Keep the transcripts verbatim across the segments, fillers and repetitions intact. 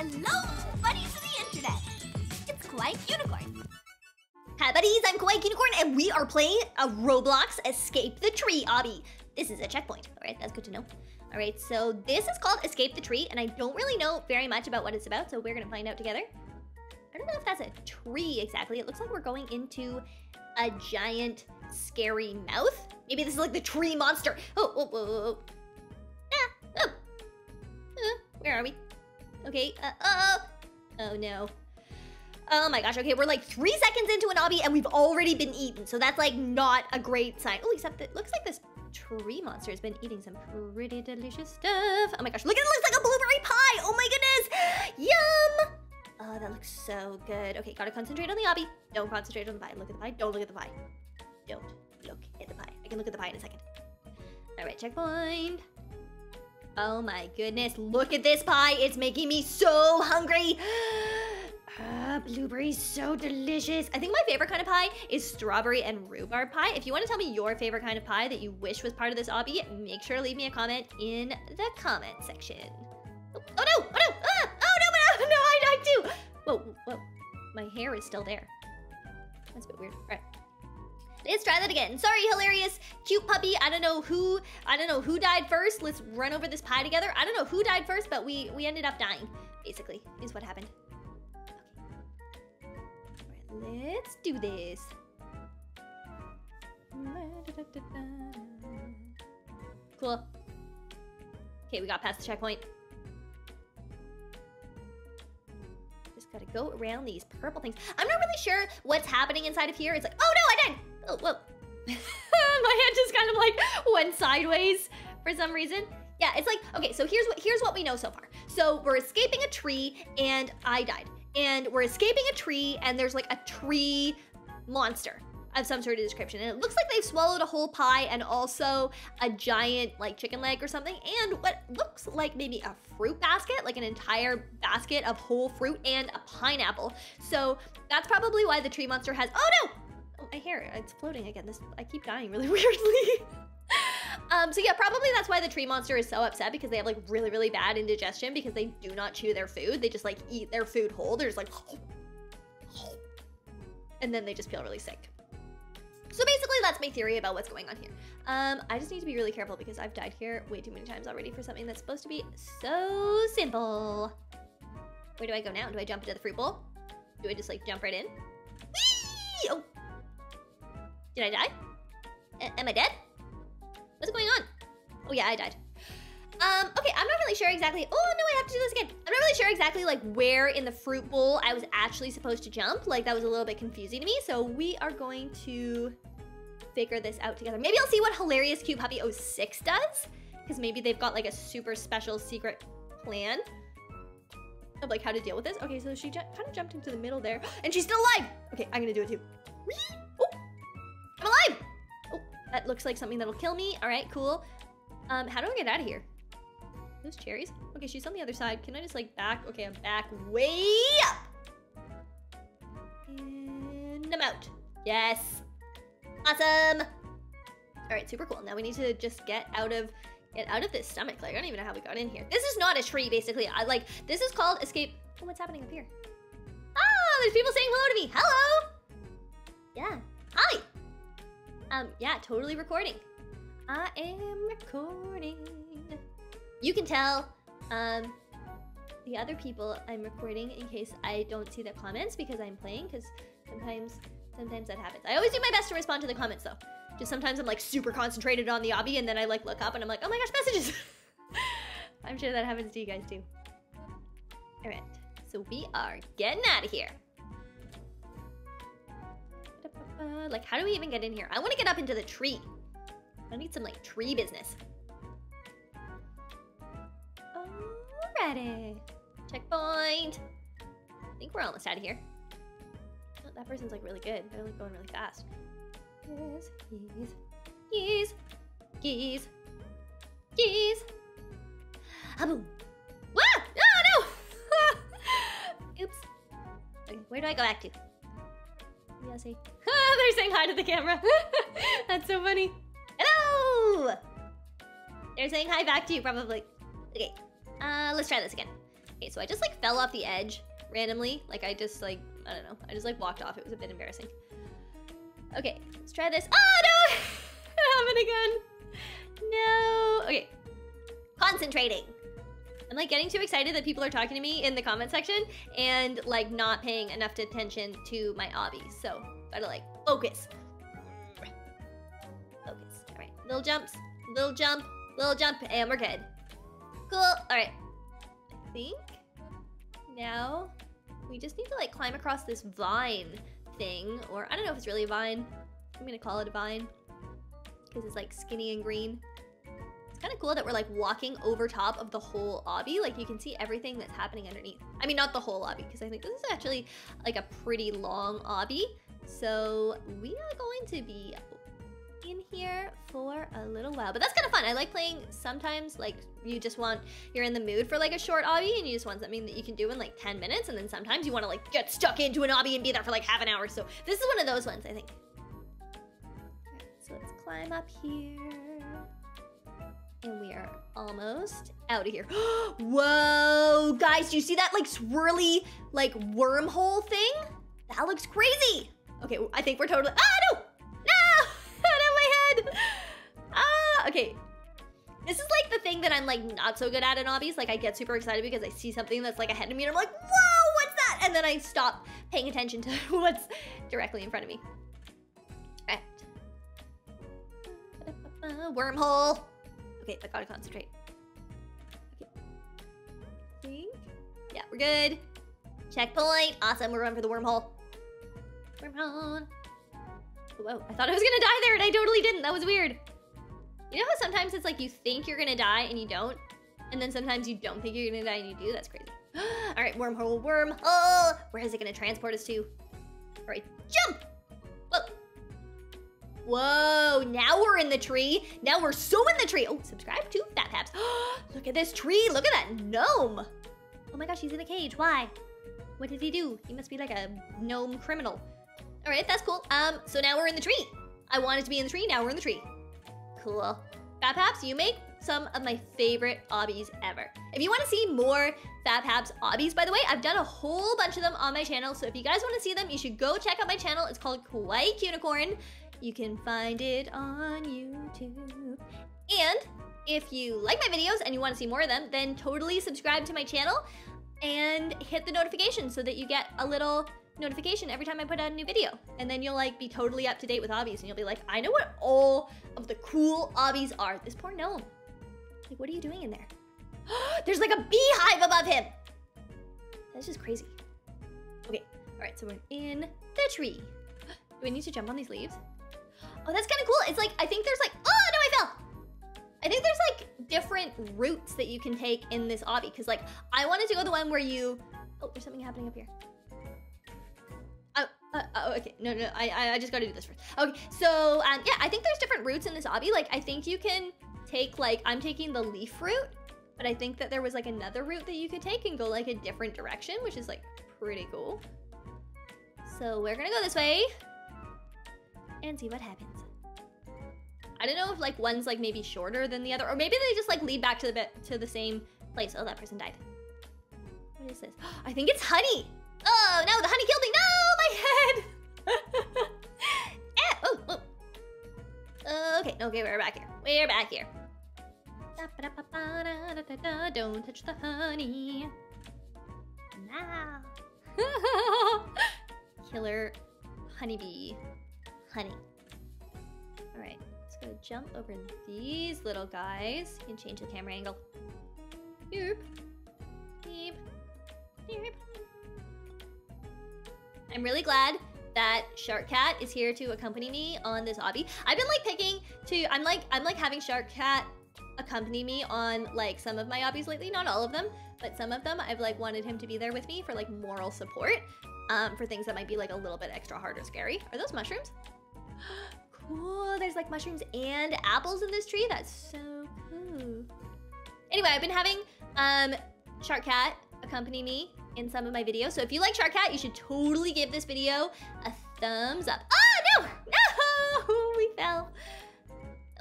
Hello, buddies of the internet. It's Kawaii Kunicorn. Hi, buddies. I'm Kawaii Kunicorn, and we are playing a Roblox Escape the Tree obby. This is a checkpoint. All right, that's good to know. All right, so this is called Escape the Tree, and I don't really know very much about what it's about, so we're gonna find out together. I don't know if that's a tree exactly. It looks like we're going into a giant, scary mouth. Maybe this is like the tree monster. Oh, oh, oh, oh. Ah, oh. Uh, where are we? Okay, uh, oh, oh no. Oh my gosh, okay, we're like three seconds into an obby and we've already been eaten. So that's like not a great sign. Oh, except it looks like this tree monster has been eating some pretty delicious stuff. Oh my gosh, look at it, it looks like a blueberry pie. Oh my goodness, yum. Oh, that looks so good. Okay, gotta concentrate on the obby. Don't concentrate on the pie. Look at the pie, don't look at the pie. Don't look at the pie. I can look at the pie in a second. All right, checkpoint. Oh my goodness, look at this pie. It's making me so hungry. Uh, blueberries, so delicious. I think my favorite kind of pie is strawberry and rhubarb pie. If you want to tell me your favorite kind of pie that you wish was part of this obby, make sure to leave me a comment in the comment section. Oh, oh no, oh no, ah, oh no, no, no, I died too. Whoa, whoa, my hair is still there. That's a bit weird, all right. Let's try that again. Sorry, hilarious, cute puppy. I don't know who, I don't know who died first. Let's run over this pie together. I don't know who died first, but we, we ended up dying, basically, is what happened. Okay. All right, let's do this. Cool. Okay, we got past the checkpoint. Just gotta go around these purple things. I'm not really sure what's happening inside of here. It's like, oh no, I died. Oh, whoa. My hand just kind of like went sideways for some reason. Yeah, it's like, okay, so here's what here's what we know so far. So we're escaping a tree and I died. And we're escaping a tree and there's like a tree monster of some sort of description. And it looks like they swallowed a whole pie and also a giant like chicken leg or something. And what looks like maybe a fruit basket, like an entire basket of whole fruit and a pineapple. So that's probably why the tree monster has, oh no! My hair, it's floating again. This I keep dying really weirdly. um, so yeah, probably that's why the tree monster is so upset, because they have like really, really bad indigestion because they do not chew their food. They just like eat their food whole. They're just like, and then they just feel really sick. So basically that's my theory about what's going on here. Um, I just need to be really careful because I've died here way too many times already for something that's supposed to be so simple. Where do I go now? Do I jump into the fruit bowl? Do I just like jump right in? Whee! Oh. Did I die? A- am I dead? What's going on? Oh yeah, I died. Um, okay, I'm not really sure exactly. Oh no, I have to do this again. I'm not really sure exactly like where in the fruit bowl I was actually supposed to jump. Like that was a little bit confusing to me. So we are going to figure this out together. Maybe I'll see what hilarious cute puppy oh six does, because maybe they've got like a super special secret plan of like how to deal with this. Okay, so she kind of jumped into the middle there, and she's still alive. Okay, I'm gonna do it too. Whee! I'm alive! Oh, that looks like something that'll kill me. All right, cool. Um, how do I get out of here? Those cherries? Okay, she's on the other side. Can I just like back? Okay, I'm back way up. And I'm out. Yes. Awesome. All right, super cool. Now we need to just get out of get out of this stomach. Like, I don't even know how we got in here. This is not a tree, basically. I like, this is called escape. Oh, what's happening up here? Ah, there's people saying hello to me. Hello. Yeah. Hi. Um, yeah, totally recording. I am recording. You can tell um, the other people I'm recording in case I don't see the comments because I'm playing, because sometimes sometimes that happens. I always do my best to respond to the comments though. Just sometimes I'm like super concentrated on the obby and then I like look up and I'm like, oh my gosh, messages. I'm sure that happens to you guys too. All right, so we are getting out of here. Uh, like, how do we even get in here? I want to get up into the tree. I need some, like, tree business. Alrighty. Checkpoint. I think we're almost out of here. Oh, that person's, like, really good. They're, like, going really fast. Yes, yes, yes, yes, yes. Haboom. Ah! Oh, no! Oops. Okay, where do I go back to? Yeah, see. They're saying hi to the camera. That's so funny. Hello! They're saying hi back to you, probably. Okay, uh, let's try this again. Okay, so I just like fell off the edge randomly. Like I just like, I don't know. I just like walked off. It was a bit embarrassing. Okay, let's try this. Oh no! It happened again. No. Okay. Concentrating. I'm like getting too excited that people are talking to me in the comment section and like not paying enough attention to my hobbies. So gotta like focus. Focus. All right. Little jumps. Little jump. Little jump. And we're good. Cool. All right. I think now we just need to like climb across this vine thing, or I don't know if it's really a vine. I'm gonna call it a vine because it's like skinny and green. It's kind of cool that we're like walking over top of the whole obby. Like you can see everything that's happening underneath. I mean, not the whole obby, because I think this is actually like a pretty long obby. So we are going to be in here for a little while, but that's kind of fun. I like playing sometimes like you just want, you're in the mood for like a short obby and you just want something that you can do in like ten minutes. And then sometimes you want to like get stuck into an obby and be there for like half an hour. So this is one of those ones, I think. All right, so let's climb up here. And we are almost out of here. Whoa, guys, do you see that like swirly, like wormhole thing? That looks crazy. Okay, I think we're totally, ah, no, no, out of my head. Ah, okay. This is like the thing that I'm like not so good at in obbies. Like I get super excited because I see something that's like ahead of me and I'm like, whoa, what's that? And then I stop paying attention to what's directly in front of me. All right. Uh, wormhole. Okay, I gotta concentrate. Okay. I think. Yeah, we're good. Checkpoint. Awesome, we're going for the wormhole. Wormhole. Whoa, I thought I was gonna die there and I totally didn't. That was weird. You know how sometimes it's like you think you're gonna die and you don't? And then sometimes you don't think you're gonna die and you do? That's crazy. All right, wormhole, wormhole. Where is it gonna transport us to? All right, jump. Whoa, now we're in the tree. Now we're so in the tree. Oh, subscribe to FapHaps. Look at this tree. Look at that gnome. Oh my gosh, he's in a cage. Why? What did he do? He must be like a gnome criminal. All right, that's cool. Um, so now we're in the tree. I wanted to be in the tree. Now we're in the tree. Cool. FapHaps, you make some of my favorite obbies ever. If you want to see more FapHaps obbies, by the way, I've done a whole bunch of them on my channel. So if you guys want to see them, you should go check out my channel. It's called Kawaii Kunicorn. You can find it on YouTube. And if you like my videos and you want to see more of them, then totally subscribe to my channel and hit the notification so that you get a little notification every time I put out a new video. And then you'll like be totally up to date with obbies and you'll be like, I know what all of the cool obbies are. This poor gnome. Like, what are you doing in there? There's like a beehive above him. That's just crazy. Okay, all right, so we're in the tree. Do we need to jump on these leaves? Oh, that's kind of cool. It's like, I think there's like, oh no, I fell. I think there's like different routes that you can take in this obby. Cause like, I wanted to go the one where you, oh, there's something happening up here. Oh, uh, oh okay, no, no, I, I just gotta do this first. Okay, so um, yeah, I think there's different routes in this obby. Like, I think you can take like, I'm taking the leaf route, but I think that there was like another route that you could take and go like a different direction, which is like pretty cool. So we're gonna go this way and see what happens. I don't know if like one's like maybe shorter than the other, or maybe they just like lead back to the bit to the same place. Oh, that person died. What is this? I think it's honey. Oh no, the honey killed me. No, my head. Ah, oh, oh. Okay, okay, we're back here. We're back here. Don't touch the honey. No. Killer honeybee. Honey. All right, let's go jump over these little guys and change the camera angle. Derp. Derp. Derp. I'm really glad that Shark Cat is here to accompany me on this obby. I've been like picking to, I'm like, I'm like having Shark Cat accompany me on like some of my obbies lately, not all of them, but some of them I've like wanted him to be there with me for like moral support um, for things that might be like a little bit extra hard or scary. Are those mushrooms? Cool, there's like mushrooms and apples in this tree. That's so cool. Anyway, I've been having um, Shark Cat accompany me in some of my videos. So if you like Shark Cat, you should totally give this video a thumbs up. Oh, no, no, we fell.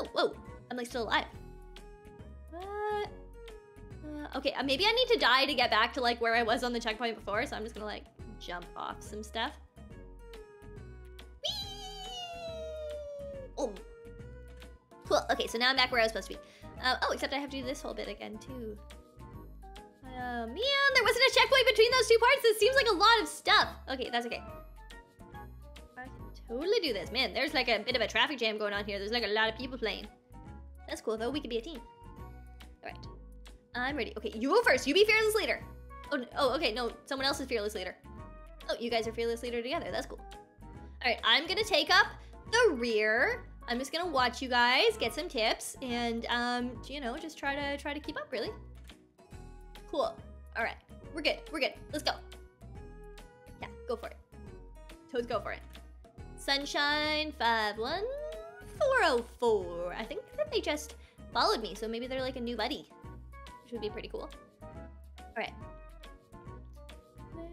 Oh, whoa, I'm like still alive. What? Uh, Okay, uh, maybe I need to die to get back to like where I was on the checkpoint before, so I'm just gonna like jump off some stuff. Whee! Oh. Cool, okay, so now I'm back where I was supposed to be. Uh, oh, except I have to do this whole bit again too. Uh, man, there wasn't a checkpoint between those two parts. This seems like a lot of stuff. Okay, that's okay. I can totally do this. Man, there's like a bit of a traffic jam going on here. There's like a lot of people playing. That's cool though, we could be a team. All right, I'm ready. Okay, you go first, you be fearless leader. Oh, oh, okay, no, someone else is fearless leader. Oh, you guys are fearless leader together, that's cool. All right, I'm gonna take up the rear. I'm just gonna watch you guys, get some tips, and um, you know, just try to try to keep up really. Cool. All right. We're good. We're good. Let's go. Yeah, go for it. Toads, go for it. Sunshine five one four oh four. I think that they just followed me, so maybe they're like a new buddy, which would be pretty cool. All right.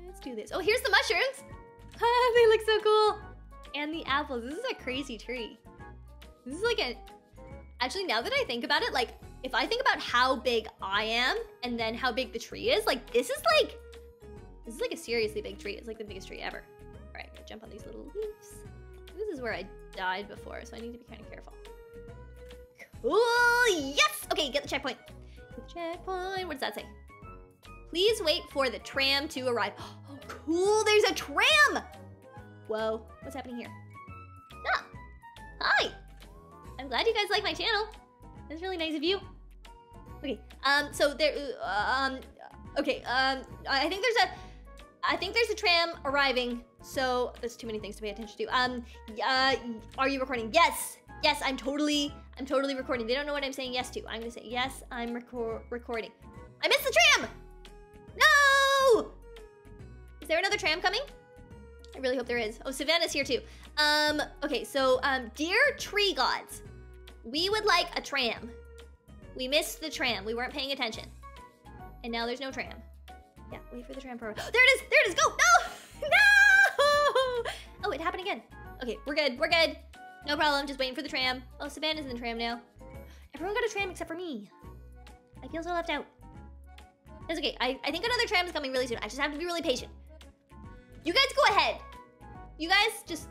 Let's do this. Oh, here's the mushrooms. They look so cool. And the apples. This is a crazy tree. This is like a... Actually, now that I think about it, like... If I think about how big I am and then how big the tree is, like this is like, this is like a seriously big tree. It's like the biggest tree ever. All right, I'm gonna jump on these little leaves. This is where I died before, so I need to be kind of careful. Cool, yes! Okay, get the checkpoint. Get the checkpoint, what does that say? Please wait for the tram to arrive. Oh, cool, there's a tram! Whoa, what's happening here? Ah, hi! I'm glad you guys like my channel. That's really nice of you. Okay, um, so there, uh, um, okay, um, I think there's a, I think there's a tram arriving, so there's too many things to pay attention to. Um, uh, are you recording? Yes, yes, I'm totally, I'm totally recording. They don't know what I'm saying yes to. I'm gonna say, yes, I'm recor recording. I missed the tram! No! Is there another tram coming? I really hope there is. Oh, Savannah's here too. Um, okay, so, um, dear tree gods, we would like a tram. We missed the tram. We weren't paying attention. And now there's no tram. Yeah, wait for the tram program. There it is! There it is! Go! No! No! Oh, it happened again. Okay, we're good. We're good. No problem. Just waiting for the tram. Oh, Savannah's in the tram now. Everyone got a tram except for me. I feel so left out. That's okay. I, I think another tram is coming really soon. I just have to be really patient. You guys go ahead. You guys just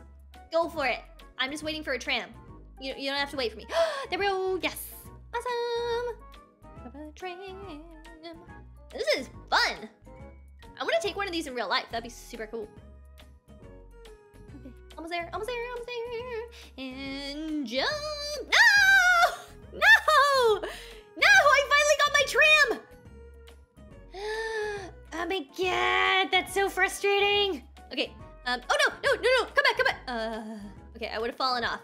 go for it. I'm just waiting for a tram. You, you don't have to wait for me. There we go. Yes. Awesome. This is fun. I want to take one of these in real life. That'd be super cool. Okay. Almost there. Almost there. Almost there. And jump. No! No! No! I finally got my tram. Oh my god. That's so frustrating. Okay. Um. Oh no. No. No. No. Come back. Come back. Uh. Okay. I would have fallen off.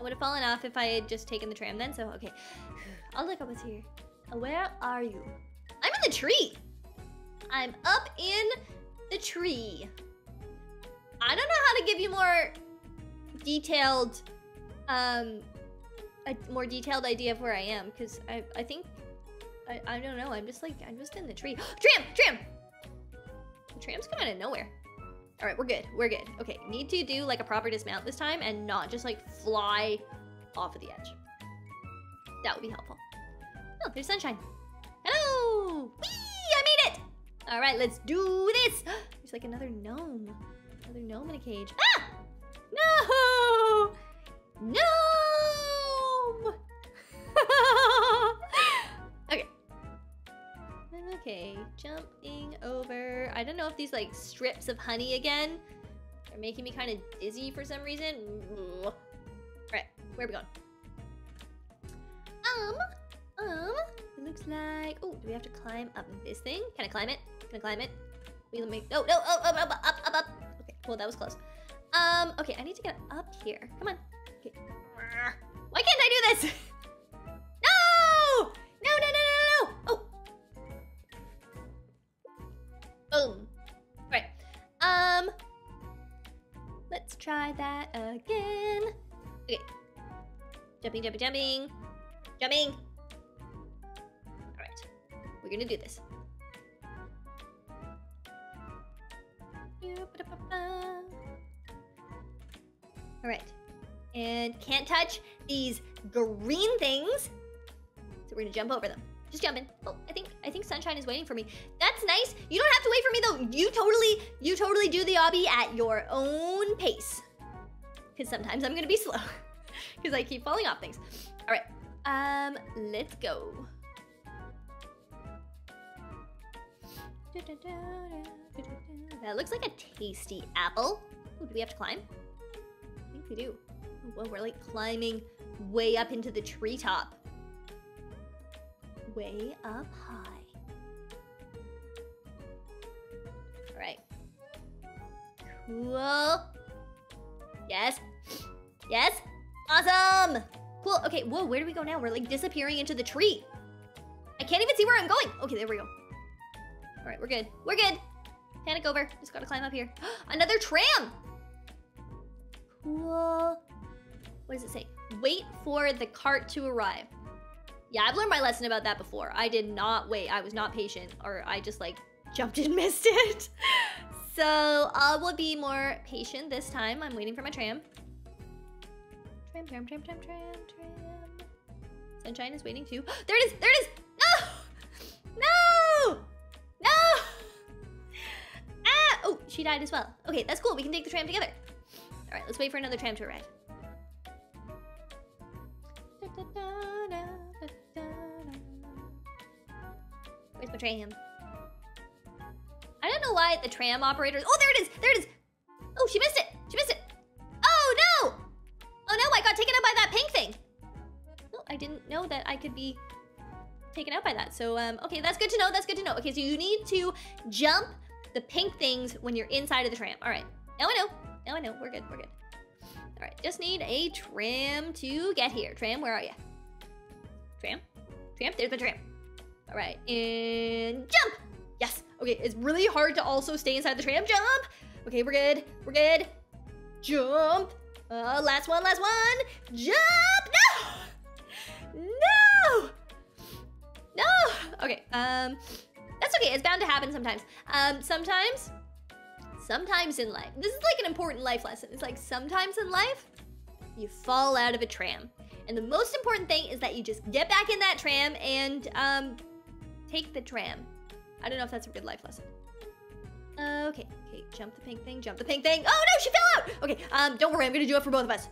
I would have fallen off if I had just taken the tram then, so okay. I'll look up what's here. Where are you? I'm in the tree! I'm up in the tree. I don't know how to give you more detailed, um, a more detailed idea of where I am, because I, I think, I, I don't know, I'm just like, I'm just in the tree. Tram! Tram! The tram's come out of nowhere. All right, we're good, we're good. Okay, need to do like a proper dismount this time and not just like fly off of the edge. That would be helpful. Oh, there's sunshine. Hello! Whee! I made it! All right, let's do this! There's like another gnome. Another gnome in a cage. Ah! No! Gnome! Okay. Okay, jumping over. I don't know if these like strips of honey again are making me kind of dizzy for some reason. All right, where are we going? Um, um, it looks like, oh, do we have to climb up this thing? Can I climb it? Can I climb it? We make, no, no, oh, up, up, up, up, up. Okay, well, that was close. Um, okay, I need to get up here. Come on. Okay. Why can't I do this? No! No, no, no, no. Boom. All right. Um, let's try that again. Okay. Jumping, jumping, jumping. Jumping. All right. We're going to do this. All right. And can't touch these green things. So we're going to jump over them. Just jumping. Oh, I think I I think Sunshine is waiting for me. That's nice. You don't have to wait for me though. You totally, you totally do the obby at your own pace. Because sometimes I'm gonna be slow. Because I keep falling off things. All right. Um, let's go. That looks like a tasty apple. Ooh, do we have to climb? I think we do. Whoa, we're like climbing way up into the treetop. Way up high. All right. Cool. Yes. Yes. Awesome. Cool. Okay. Whoa, where do we go now? We're like disappearing into the tree. I can't even see where I'm going. Okay, there we go. All right, we're good. We're good. Panic over. Just gotta climb up here. Another tram. Cool. What does it say? Wait for the cart to arrive. Yeah, I've learned my lesson about that before. I did not wait. I was not patient, or I just like jumped and missed it. So I will be more patient this time. I'm waiting for my tram. Tram, tram, tram, tram, tram, tram. Sunshine is waiting too. There it is! There it is! No! No! No! Ah! Oh, she died as well. Okay, that's cool. We can take the tram together. All right, let's wait for another tram to arrive. Where's my tram? I don't know why the tram operator. Oh, there it is! There it is! Oh, she missed it! She missed it! Oh, no! Oh, no, I got taken out by that pink thing! Oh, I didn't know that I could be taken out by that. So, um, okay, that's good to know. That's good to know. Okay, so you need to jump the pink things when you're inside of the tram. All right. Now I know. Now I know. We're good. We're good. All right. Just need a tram to get here. Tram, where are you? Tram? Tram? There's the tram. All right. And jump! Yes. Okay, it's really hard to also stay inside the tram. Jump! Okay, we're good. We're good. Jump! Uh, last one, last one! Jump! No! No! No! Okay, um... that's okay, it's bound to happen sometimes. Um, sometimes... Sometimes in life... This is like an important life lesson. It's like, sometimes in life, you fall out of a tram. And the most important thing is that you just get back in that tram and, um... take the tram. I don't know if that's a good life lesson. Okay, okay, jump the pink thing, jump the pink thing. Oh no, she fell out! Okay, um, don't worry, I'm gonna do it for both of us.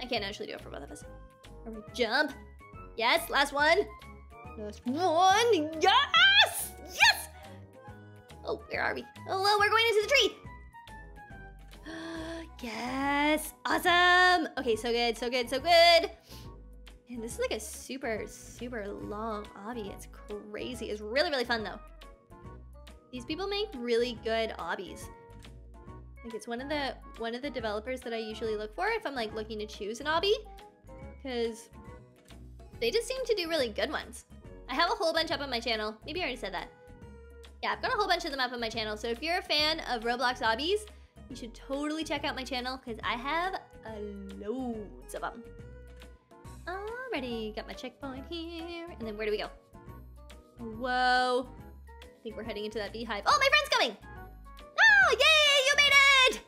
I can't actually do it for both of us. All right, jump. Yes, last one. Last one, yes! Yes! Oh, where are we? Oh, well, we're going into the tree. Yes, awesome! Okay, so good, so good, so good. And this is like a super, super long obby. It's crazy, it's really, really fun though. These people make really good obbies. Like it's one of the one of the developers that I usually look for if I'm like looking to choose an obby, because they just seem to do really good ones. I have a whole bunch up on my channel. Maybe I already said that. Yeah, I've got a whole bunch of them up on my channel. So if you're a fan of Roblox obbies, you should totally check out my channel because I have uh, loads of them. Alrighty, got my checkpoint here, and then where do we go? Whoa. I think we're heading into that beehive. Oh, my friend's coming! Oh, yay! You made it!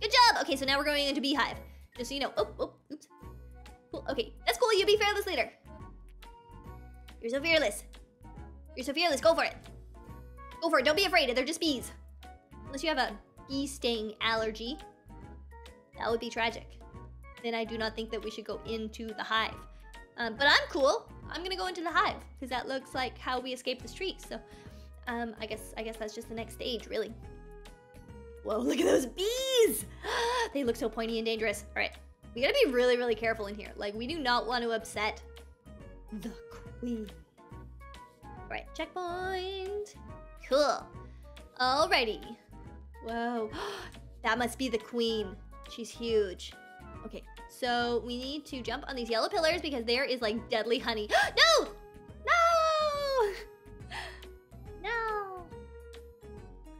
Good job! Okay, so now we're going into beehive. Just so you know. Oh, oh, oops. Cool. Okay, that's cool. You be fearless leader. You're so fearless. You're so fearless. Go for it. Go for it. Don't be afraid. They're just bees. Unless you have a bee sting allergy. That would be tragic. Then I do not think that we should go into the hive. Um, but I'm cool. I'm gonna go into the hive. Because that looks like how we escaped the streets. So... Um, I guess I guess that's just the next stage, really. Whoa, look at those bees! They look so pointy and dangerous. All right, we gotta be really, really careful in here. Like, we do not want to upset the queen. All right, checkpoint. Cool. Alrighty. Whoa, that must be the queen. She's huge. Okay, so we need to jump on these yellow pillars because there is like deadly honey. No! No! No.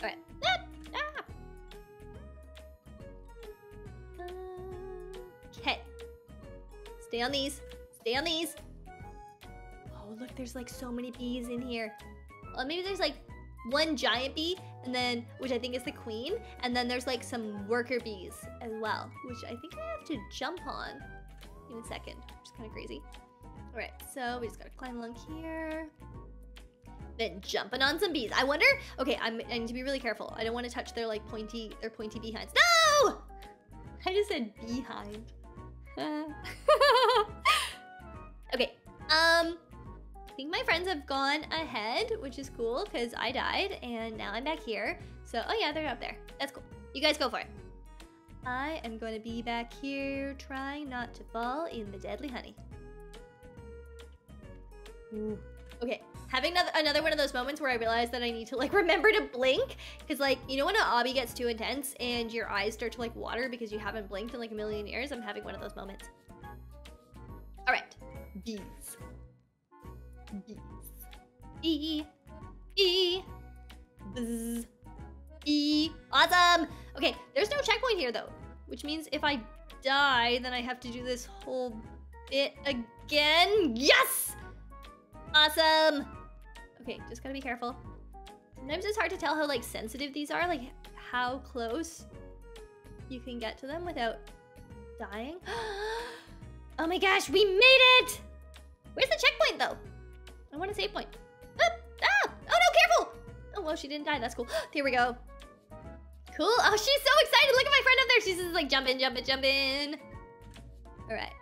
All right. Ah, ah. Okay. Stay on these. Stay on these. Oh, look, there's like so many bees in here. Well, maybe there's like one giant bee, and then, which I think is the queen, and then there's like some worker bees as well, which I think I have to jump on in a second, which is kind of crazy. All right, so we just gotta climb along here. Then jumping on some bees. I wonder. Okay, I'm, I need to be really careful. I don't want to touch their like pointy, their pointy behinds. No! I just said behind. Okay. Um, I think my friends have gone ahead, which is cool because I died and now I'm back here. So, oh yeah, they're up there. That's cool. You guys go for it. I am going to be back here trying not to fall in the deadly honey. Ooh. Okay, having another, another one of those moments where I realized that I need to like remember to blink, because like, you know when an obby gets too intense and your eyes start to like water because you haven't blinked in like a million years? I'm having one of those moments. All right, bees. Bees. E. E. Bzz. E. Awesome! Okay, there's no checkpoint here though, which means if I die, then I have to do this whole bit again. Yes! Awesome! Okay, just gotta be careful. Sometimes it's hard to tell how like sensitive these are, like how close you can get to them without dying. Oh my gosh, we made it! Where's the checkpoint though? I want a save point. Oh, ah! Oh no, careful! Oh well, she didn't die, that's cool. Here we go. Cool, oh she's so excited! Look at my friend up there! She's just like, jump in, jump in, jump in! All right.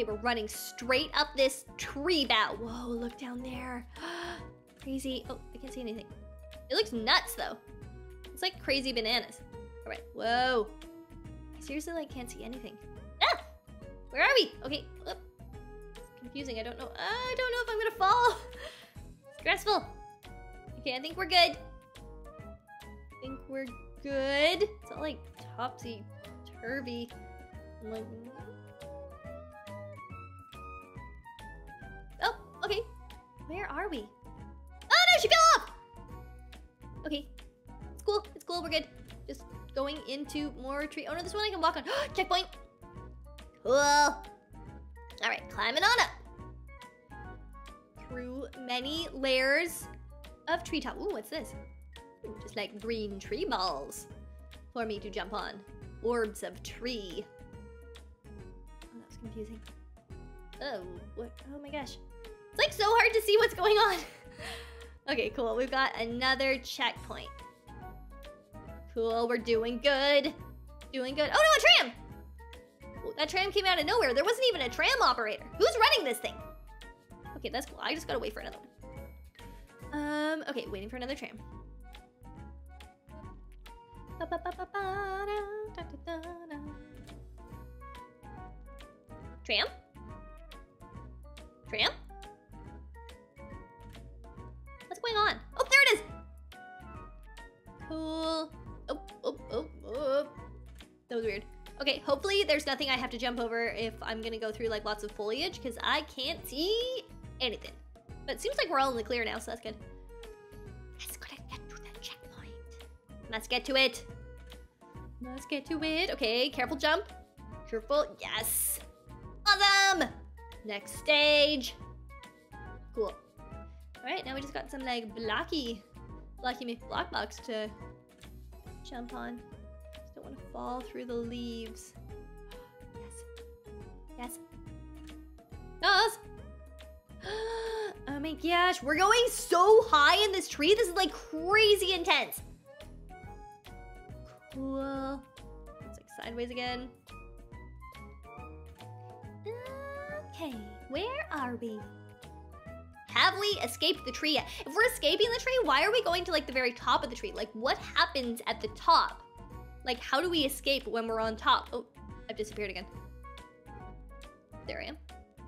Okay, we're running straight up this tree bough. Whoa, look down there. Crazy. Oh, I can't see anything. It looks nuts, though. It's like crazy bananas. All right, whoa. I seriously, like, can't see anything. Ah! Where are we? Okay, oh, it's confusing. I don't know. I don't know if I'm gonna fall. It's stressful. Okay, I think we're good. I think we're good. It's not, like, topsy-turvy. I'm like... Okay, where are we? Oh no, she fell off! Okay, it's cool, it's cool, we're good. Just going into more tree. Oh no, this one I can walk on. Checkpoint! Cool! Alright, climbing on up. Through many layers of treetop. Ooh, what's this? Ooh, just like green tree balls for me to jump on. Orbs of tree. Oh, that was confusing. Oh, what? Oh my gosh. It's like so hard to see what's going on. Okay, cool. We've got another checkpoint. Cool, we're doing good. Doing good. Oh no, a tram! Oh, that tram came out of nowhere. There wasn't even a tram operator. Who's running this thing? Okay, that's cool. I just gotta wait for another one. Um, okay, waiting for another tram. Tram? Tram? What's going on? Oh, there it is! Cool. Oh, oh, oh, oh. That was weird. Okay, hopefully there's nothing I have to jump over if I'm gonna go through like lots of foliage, because I can't see anything. But it seems like we're all in the clear now, so that's good. Let's go get to that checkpoint. Must get to it. Must get to it. Okay, careful jump. Careful. Yes. Awesome! Next stage. Cool. Alright, now we just got some like blocky, blocky block box to jump on. Just don't want to fall through the leaves. Yes. Yes. Yes. Oh my gosh, we're going so high in this tree. This is like crazy intense. Cool. It's like sideways again. Okay, where are we? Have we escaped the tree yet? If we're escaping the tree, why are we going to like the very top of the tree? Like what happens at the top? Like how do we escape when we're on top? Oh, I've disappeared again. There I am.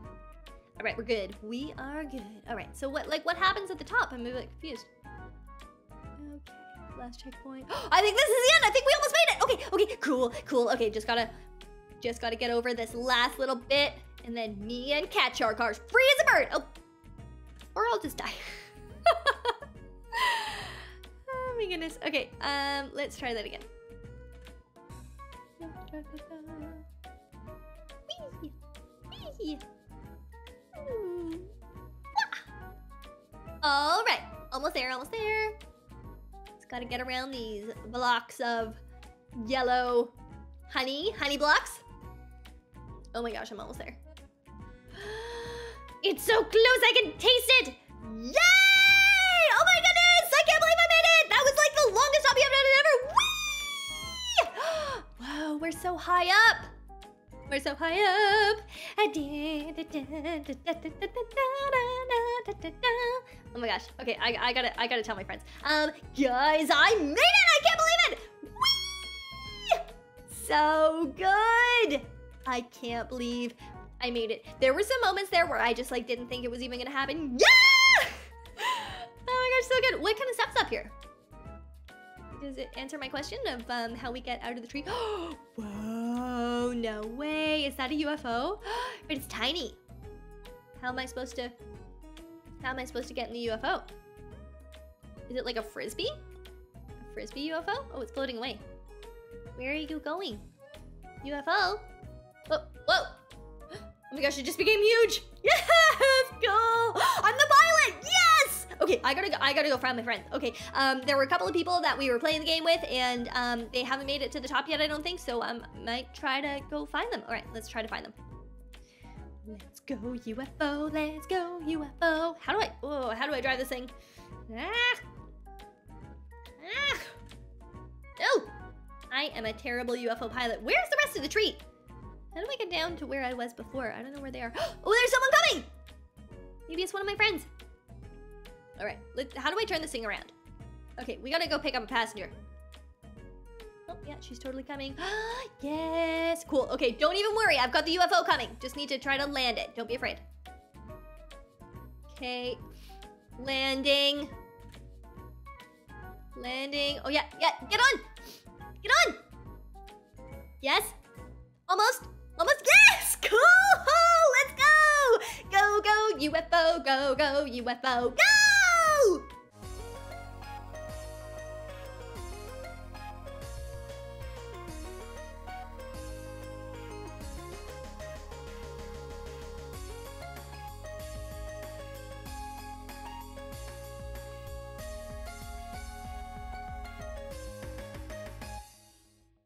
All right, we're good. We are good. All right, so what like what happens at the top? I'm a bit confused. Okay, last checkpoint. I think this is the end. I think we almost made it. Okay, okay, cool, cool. Okay, just gotta, just gotta get over this last little bit. And then me and Cat Shark are free as a bird. Oh. Or I'll just die. Oh my goodness. Okay, um, let's try that again. All right, almost there, almost there. Just gotta get around these blocks of yellow honey, honey blocks. Oh my gosh, I'm almost there. It's so close, I can taste it! Yes! so high up. We're so high up. Oh my gosh. Okay, I, I gotta I gotta tell my friends. Um, guys, I made it! I can't believe it! Whee! So good! I can't believe I made it. There were some moments there where I just like didn't think it was even gonna happen. Yeah! Oh my gosh, so good. What kind of stuff's up here? Does it answer my question of um, how we get out of the tree? Whoa, no way. Is that a U F O? But it's tiny. How am I supposed to... How am I supposed to get in the U F O? Is it like a Frisbee? A Frisbee U F O? Oh, it's floating away. Where are you going? U F O? Whoa, whoa. Oh my gosh, it just became huge. Yes, go. I'm the pilot, yes. Okay, I gotta go, I gotta go find my friends. Okay, um, there were a couple of people that we were playing the game with, and um, they haven't made it to the top yet, I don't think, so I um, might try to go find them. All right, let's try to find them. Let's go U F O, let's go U F O. How do I, oh, how do I drive this thing? Ah! Ah! Oh! I am a terrible U F O pilot. Where's the rest of the tree? How do I get down to where I was before? I don't know where they are. Oh, there's someone coming! Maybe it's one of my friends. All right, let, how do I turn this thing around? Okay, we gotta go pick up a passenger. Oh, yeah, she's totally coming. Yes, cool. Okay, don't even worry. I've got the U F O coming. Just need to try to land it. Don't be afraid. Okay, landing. Landing. Oh, yeah, yeah, get on. Get on. Yes, almost, almost. Yes, cool. Let's go. Go, go, U F O, go, go, U F O, go.